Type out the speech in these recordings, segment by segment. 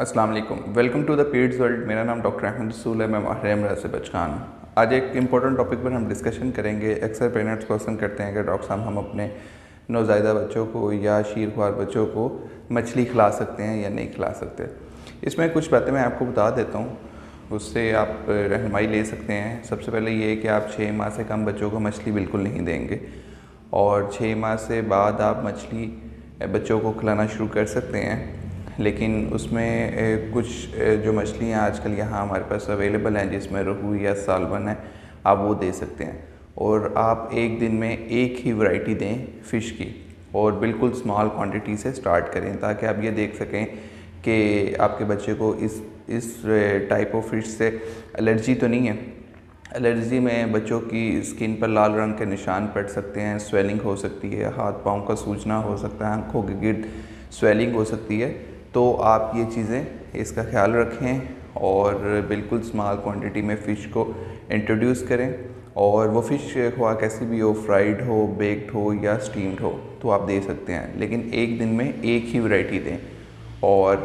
अस्सलाम वालेकुम, welcome to the peds world. मेरा नाम डॉक्टर अहमद रसूल है, मैं माहिर अमरा से बचकान। आज एक इम्पोर्टेंट टॉपिक पर हम डिस्कशन करेंगे। अक्सर पेरेंट्स क्वेश्चन करते हैं कि डॉक्टर साहब, हम अपने नौजायदा बच्चों को या शीरख्वार बच्चों को मछली खिला सकते हैं या नहीं खिला सकते। इसमें कुछ बातें मैं आपको बता देता हूँ, उससे आप रहनुमाई ले सकते हैं। सबसे पहले ये कि आप 6 माह से कम बच्चों को मछली बिल्कुल नहीं देंगे, और 6 माह से बाद आप मछली बच्चों को खिलाना शुरू कर सकते हैं। लेकिन उसमें कुछ जो मछलियाँ आजकल यहाँ हमारे पास अवेलेबल हैं, जिसमें रोहू या सालमन है, आप वो दे सकते हैं। और आप एक दिन में एक ही वैरायटी दें फ़िश की, और बिल्कुल स्मॉल क्वांटिटी से स्टार्ट करें, ताकि आप ये देख सकें कि आपके बच्चे को इस टाइप ऑफ फिश से एलर्जी तो नहीं है। एलर्जी में बच्चों की स्किन पर लाल रंग के निशान पड़ सकते हैं, स्वेलिंग हो सकती है, हाथ पाँव का सूजना हो सकता है, आँखों के गिर्द स्वेलिंग हो सकती है। तो आप ये चीज़ें, इसका ख्याल रखें और बिल्कुल स्मॉल क्वांटिटी में फ़िश को इंट्रोड्यूस करें। और वो फ़िश ख्वाह कैसी भी हो, फ्राइड हो, बेक्ड हो या स्टीम्ड हो, तो आप दे सकते हैं, लेकिन एक दिन में एक ही वैरायटी दें और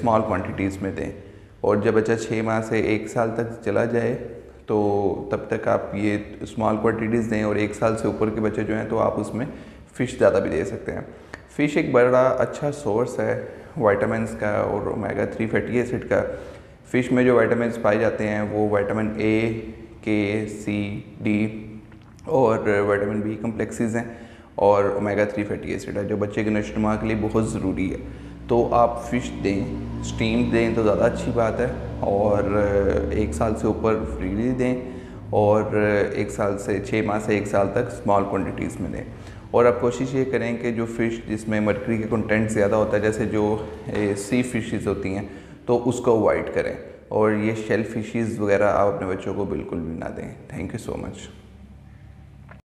स्मॉल क्वांटिटीज़ में दें। और जब बच्चा 6 माह से 1 साल तक चला जाए, तो तब तक आप ये स्मॉल क्वांटिटीज़ दें। और 1 साल से ऊपर के बच्चे जो हैं, तो आप उसमें फ़िश ज़्यादा भी दे सकते हैं। फ़िश एक बड़ा अच्छा सोर्स है विटामिन का और ओमेगा 3 फैटी एसिड का। फ़िश में जो विटामिन पाए जाते हैं, वो vitamin A, K, C, D और विटामिन B कम्प्लेक्सेस हैं, और ओमेगा 3 फैटी एसिड है, जो बच्चे के नशोनुमा के लिए बहुत ज़रूरी है। तो आप फ़िश दें, स्टीम दें तो ज़्यादा अच्छी बात है, और 1 साल से ऊपर फ्रीली दें, और 1 साल से 6 माह से 1 साल तक स्मॉल क्वांटिटीज़ में दें। और आप कोशिश ये करें कि जो फ़िश जिसमें मरकरी के कंटेंट ज़्यादा होता है, जैसे जो सी फिशेस होती हैं, तो उसको अवॉइड करें। और ये शेल फिशेस वगैरह आप अपने बच्चों को बिल्कुल भी ना दें। Thank you so much.